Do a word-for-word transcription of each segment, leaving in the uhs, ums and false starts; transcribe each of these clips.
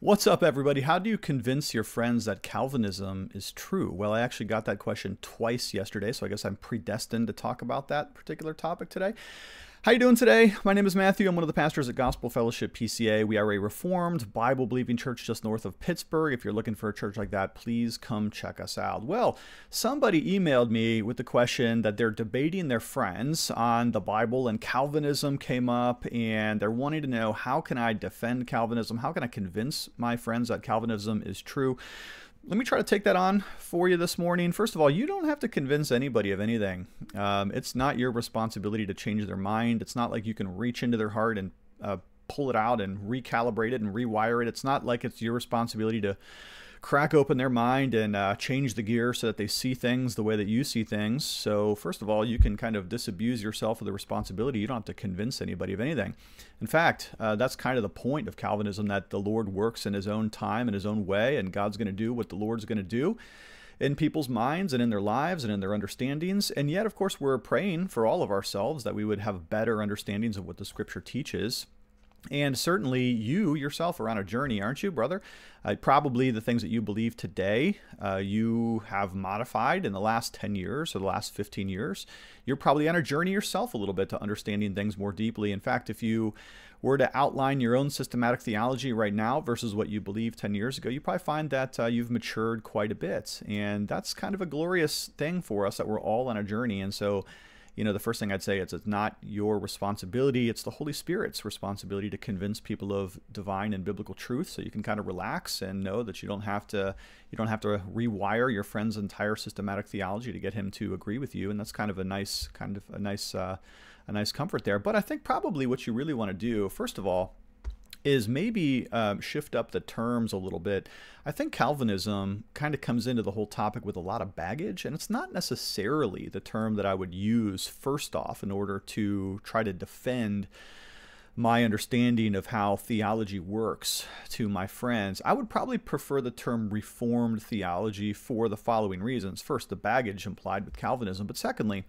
What's up, everybody? How do you convince your friends that Calvinism is true? Well, I actually got that question twice yesterday, so I guess I'm predestined to talk about that particular topic today. How you doing today? My name is Matthew. I'm one of the pastors at Gospel Fellowship P C A. We are a Reformed, Bible-believing church just north of Pittsburgh. If you're looking for a church like that, please come check us out. Well, somebody emailed me with the question that they're debating their friends on the Bible, and Calvinism came up, and they're wanting to know, how can I defend Calvinism? How can I convince my friends that Calvinism is true? Let me try to take that on for you this morning. First of all, you don't have to convince anybody of anything. Um, it's not your responsibility to change their mind. It's not like you can reach into their heart and uh, pull it out and recalibrate it and rewire it. It's not like it's your responsibility to crack open their mind and uh, change the gear so that they see things the way that you see things. So first of all, you can kind of disabuse yourself of the responsibility. You don't have to convince anybody of anything. In fact, uh, that's kind of the point of Calvinism, that the Lord works in his own time, in his own way, and God's going to do what the Lord's going to do in people's minds and in their lives and in their understandings. And yet, of course, we're praying for all of ourselves that we would have better understandings of what the Scripture teaches. And certainly you yourself are on a journey, aren't you, brother? Uh, probably the things that you believe today, uh, you have modified in the last ten years or the last fifteen years. You're probably on a journey yourself a little bit to understanding things more deeply. In fact, if you were to outline your own systematic theology right now versus what you believed ten years ago, you probably find that uh, you've matured quite a bit. And that's kind of a glorious thing for us, that we're all on a journey. And so, you know, the first thing I'd say is it's not your responsibility. It's the Holy Spirit's responsibility to convince people of divine and biblical truth. So you can kind of relax and know that you don't have to, you don't have to rewire your friend's entire systematic theology to get him to agree with you. And that's kind of a nice, kind of a nice, uh, a nice comfort there. But I think probably what you really want to do, first of all, is maybe um, shift up the terms a little bit. I think Calvinism kind of comes into the whole topic with a lot of baggage, and it's not necessarily the term that I would use first off in order to try to defend my understanding of how theology works to my friends. I would probably prefer the term Reformed theology for the following reasons. First, the baggage implied with Calvinism. But secondly,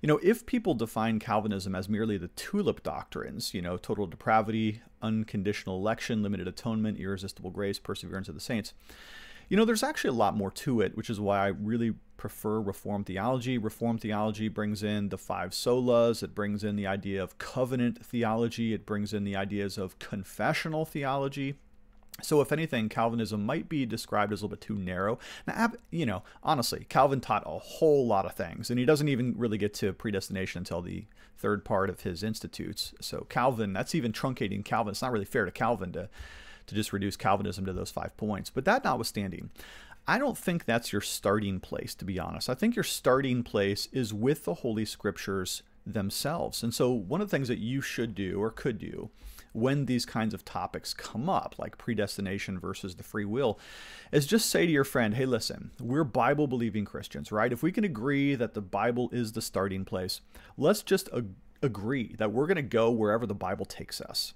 you know, if people define Calvinism as merely the TULIP doctrines, you know, total depravity, unconditional election, limited atonement, irresistible grace, perseverance of the saints, you know, there's actually a lot more to it, which is why I really prefer Reformed theology. Reformed theology brings in the five solas. It brings in the idea of covenant theology. It brings in the ideas of confessional theology. So if anything, Calvinism might be described as a little bit too narrow. Now, you know, honestly, Calvin taught a whole lot of things, and he doesn't even really get to predestination until the third part of his Institutes. So Calvin, that's even truncating Calvin. It's not really fair to Calvin to to just reduce Calvinism to those five points. But that notwithstanding, I don't think that's your starting place, to be honest. I think your starting place is with the Holy Scriptures themselves. And so one of the things that you should do or could do when these kinds of topics come up, like predestination versus the free will, is just say to your friend, hey, listen, we're Bible-believing Christians, right? If we can agree that the Bible is the starting place, let's just ag- agree that we're going to go wherever the Bible takes us.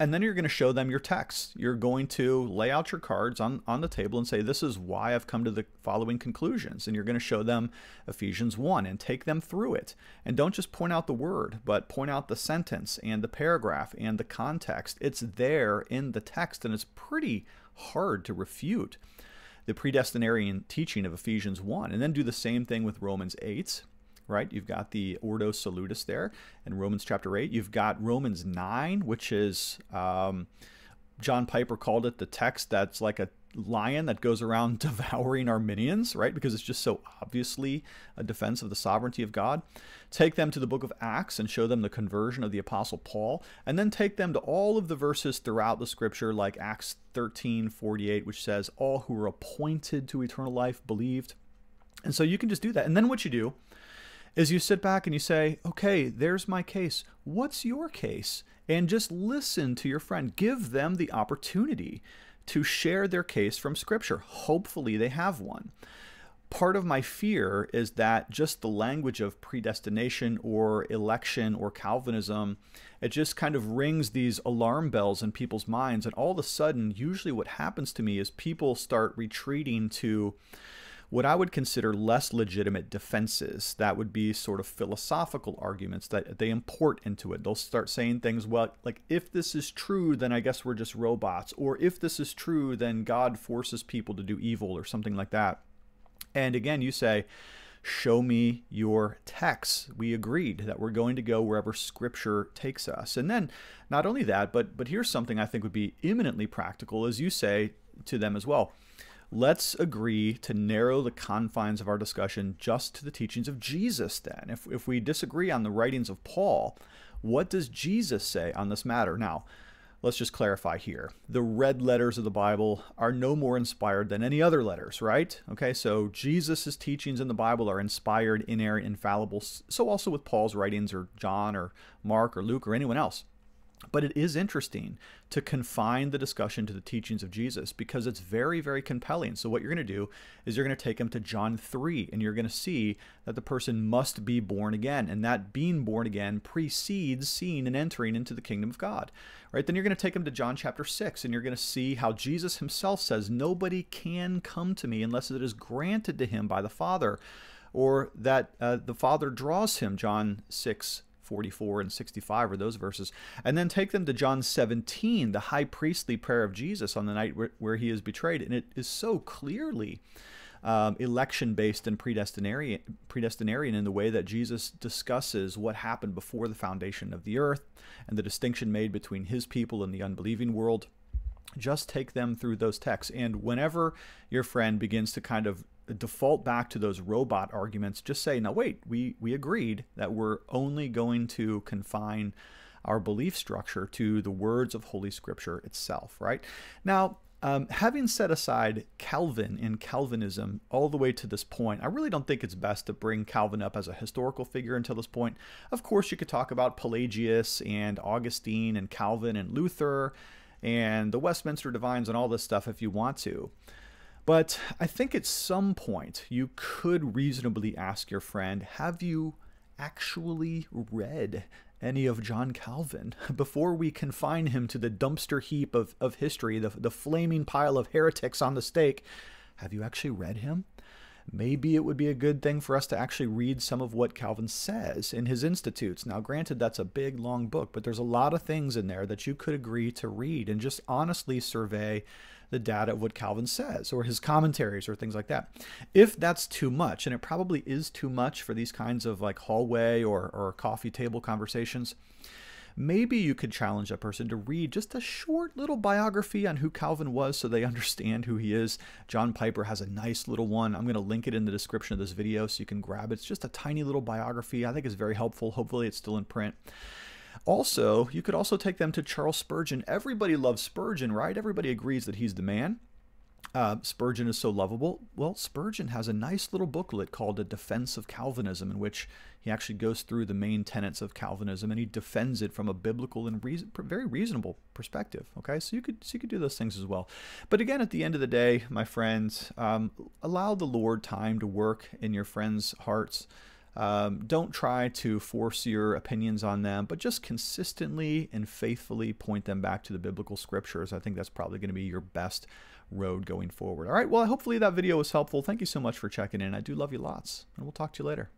And then you're going to show them your texts. You're going to lay out your cards on, on the table and say, this is why I've come to the following conclusions. And you're going to show them Ephesians one and take them through it. And don't just point out the word, but point out the sentence and the paragraph and the context. It's there in the text, and it's pretty hard to refute the predestinarian teaching of Ephesians one. And then do the same thing with Romans eight. Right? You've got the Ordo Salutis there in Romans chapter eight. You've got Romans nine, which is, um, John Piper called it the text that's like a lion that goes around devouring Arminians, right? Because it's just so obviously a defense of the sovereignty of God. Take them to the book of Acts and show them the conversion of the Apostle Paul, and then take them to all of the verses throughout the Scripture, like Acts thirteen forty-eight, which says, all who are appointed to eternal life believed. And so you can just do that. And then what you do is you sit back and you say, okay, there's my case. What's your case? And just listen to your friend. Give them the opportunity to share their case from Scripture. Hopefully they have one. Part of my fear is that just the language of predestination or election or Calvinism, it just kind of rings these alarm bells in people's minds. And all of a sudden, usually what happens to me is people start retreating to what I would consider less legitimate defenses. That would be sort of philosophical arguments that they import into it. They'll start saying things, well, like, if this is true, then I guess we're just robots, or if this is true, then God forces people to do evil, or something like that. And again, you say, show me your texts. We agreed that we're going to go wherever Scripture takes us. And then not only that, but, but here's something I think would be eminently practical, as you say to them as well. Let's agree to narrow the confines of our discussion just to the teachings of Jesus then. If, if we disagree on the writings of Paul, what does Jesus say on this matter? Now, let's just clarify here. The red letters of the Bible are no more inspired than any other letters, right? Okay, so Jesus' teachings in the Bible are inspired, inerrant, infallible. So also with Paul's writings, or John or Mark or Luke or anyone else. But it is interesting to confine the discussion to the teachings of Jesus, because it's very, very compelling. So what you're going to do is you're going to take them to John three, and you're going to see that the person must be born again, and that being born again precedes seeing and entering into the kingdom of God. Right? Then you're going to take them to John chapter six, and you're going to see how Jesus himself says, nobody can come to me unless it is granted to him by the Father, or that uh, the Father draws him, John six forty-four and sixty-five are those verses. And then take them to John seventeen, the high priestly prayer of Jesus on the night where, where he is betrayed. And it is so clearly um, election-based and predestinarian, predestinarian in the way that Jesus discusses what happened before the foundation of the earth and the distinction made between his people and the unbelieving world. Just take them through those texts. And whenever your friend begins to kind of default back to those robot arguments, just say, no, wait, we, we agreed that we're only going to confine our belief structure to the words of Holy Scripture itself, right? Now, um, having set aside Calvin and Calvinism all the way to this point, I really don't think it's best to bring Calvin up as a historical figure until this point. Of course, you could talk about Pelagius and Augustine and Calvin and Luther and the Westminster divines and all this stuff if you want to. But I think at some point you could reasonably ask your friend, have you actually read any of John Calvin before we confine him to the dumpster heap of, of history, the, the flaming pile of heretics on the stake? Have you actually read him? Maybe it would be a good thing for us to actually read some of what Calvin says in his Institutes. Now, granted, that's a big, long book, but there's a lot of things in there that you could agree to read and just honestly survey the data of what Calvin says, or his commentaries, or things like that. If that's too much, and it probably is too much for these kinds of like hallway or, or coffee table conversations, maybe you could challenge that person to read just a short little biography on who Calvin was so they understand who he is. John Piper has a nice little one. I'm going to link it in the description of this video so you can grab it. It's just a tiny little biography. I think it's very helpful. Hopefully it's still in print. Also, you could also take them to Charles Spurgeon. Everybody loves Spurgeon, right? Everybody agrees that he's the man. Uh, Spurgeon is so lovable. Well, Spurgeon has a nice little booklet called A Defense of Calvinism, in which he actually goes through the main tenets of Calvinism, and he defends it from a biblical and reason, very reasonable perspective. Okay, so you could so you could do those things as well. But again, at the end of the day, my friends, um, allow the Lord time to work in your friends' hearts. Um, don't try to force your opinions on them, but just consistently and faithfully point them back to the biblical scriptures. I think that's probably going to be your best road going forward. All right, well, hopefully that video was helpful. Thank you so much for checking in. I do love you lots, and we'll talk to you later.